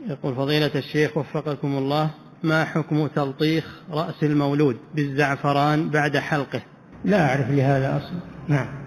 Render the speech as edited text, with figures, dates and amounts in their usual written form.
يقول فضيلة الشيخ وفقكم الله، ما حكم تلطيخ رأس المولود بالزعفران بعد حلقه؟ لا أعرف لهذا أصلا. نعم.